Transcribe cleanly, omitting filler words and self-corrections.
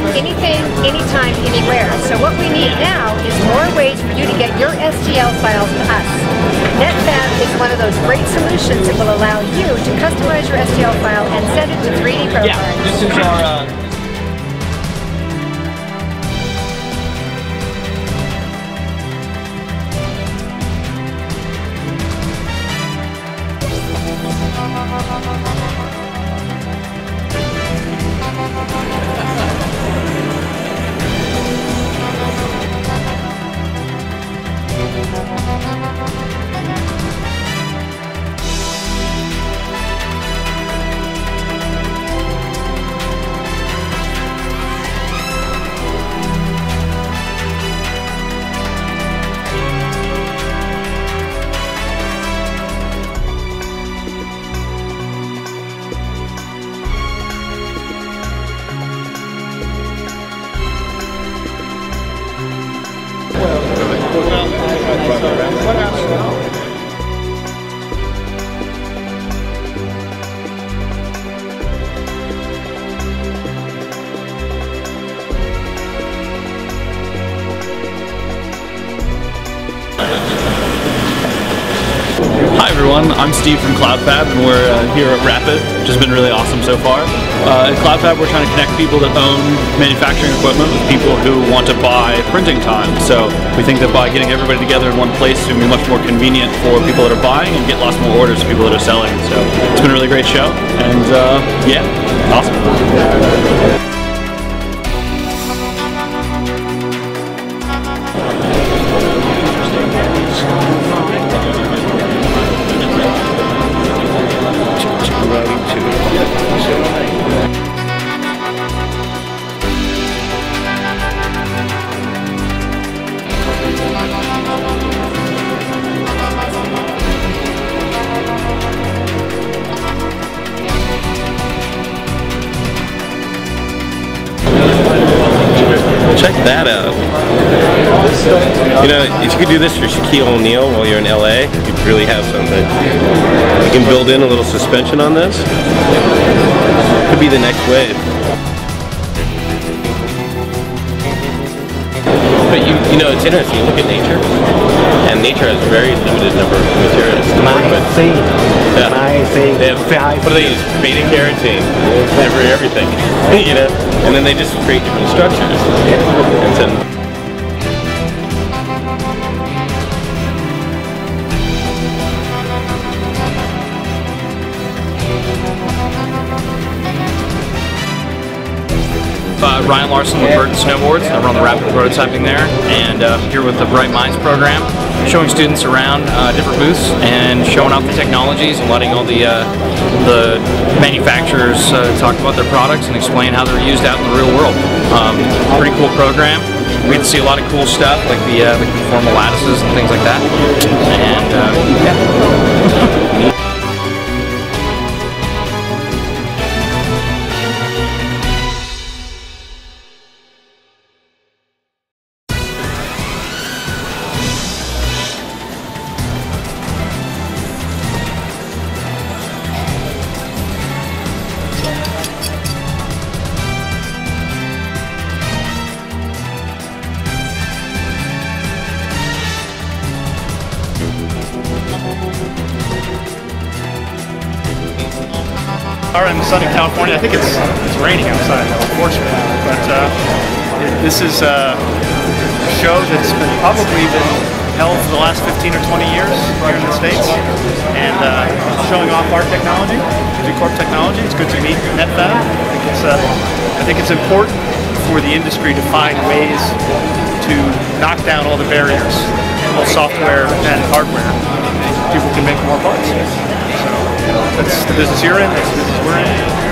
print anything, anytime, anywhere. So what we need now is more ways for you to get your STL files to us. NetFab is one of those great solutions that will allow you to customize your STL file and send it to 3D programs. Yeah, this is our... Hi everyone, I'm Steve from CloudFab and we're here at Rapid, which has been really awesome so far. At CloudFab we're trying to connect people that own manufacturing equipment with people who want to buy printing time. So we think that by getting everybody together in one place it's going to be much more convenient for people that are buying and get lots more orders for people that are selling. So it's been a really great show and yeah, awesome. Check that out. You know, if you could do this for Shaquille O'Neal while you're in LA, you'd really have something. You can build in a little suspension on this. Could be the next wave. But you know, it's interesting. You look at nature, and nature has a very limited number of materials. What do they use? Beta-carotene for everything, you know? And then they just create different structures. Yeah. Ryan Larson with Burton Snowboards. I run the Rapid prototyping there, and here with the Bright Minds program, showing students around different booths and showing off the technologies and letting all the manufacturers talk about their products and explain how they're used out in the real world. Pretty cool program. We get to see a lot of cool stuff like the conformal lattices and things like that. And yeah. Alright, I'm in Southern California. I think it's raining outside, unfortunately. But this is a show that's been probably been held for the last 15 or 20 years here in the States, and showing off our technology, G Corp technology. It's good to meet NetFab. I think it's important for the industry to find ways to knock down all the barriers, both software and hardware. People can make more parts. That's the business you're in, that's the business we're in.